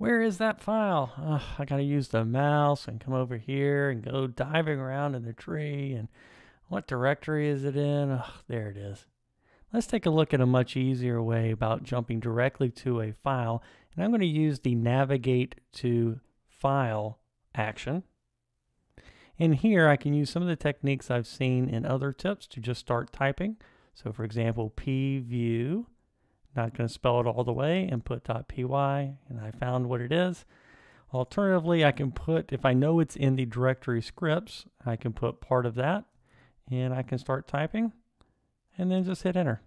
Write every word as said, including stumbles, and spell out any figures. Where is that file? Oh, I gotta use the mouse and come over here and go diving around in the tree. And what directory is it in? Oh, there it is. Let's take a look at a much easier way about jumping directly to a file. And I'm going to use the navigate to file action. And here I can use some of the techniques I've seen in other tips to just start typing. So for example, pview, not going to spell it all the way, and put .py, and I found what it is. Alternatively, I can put, if I know it's in the directory scripts, I can put part of that, and I can start typing, and then just hit enter.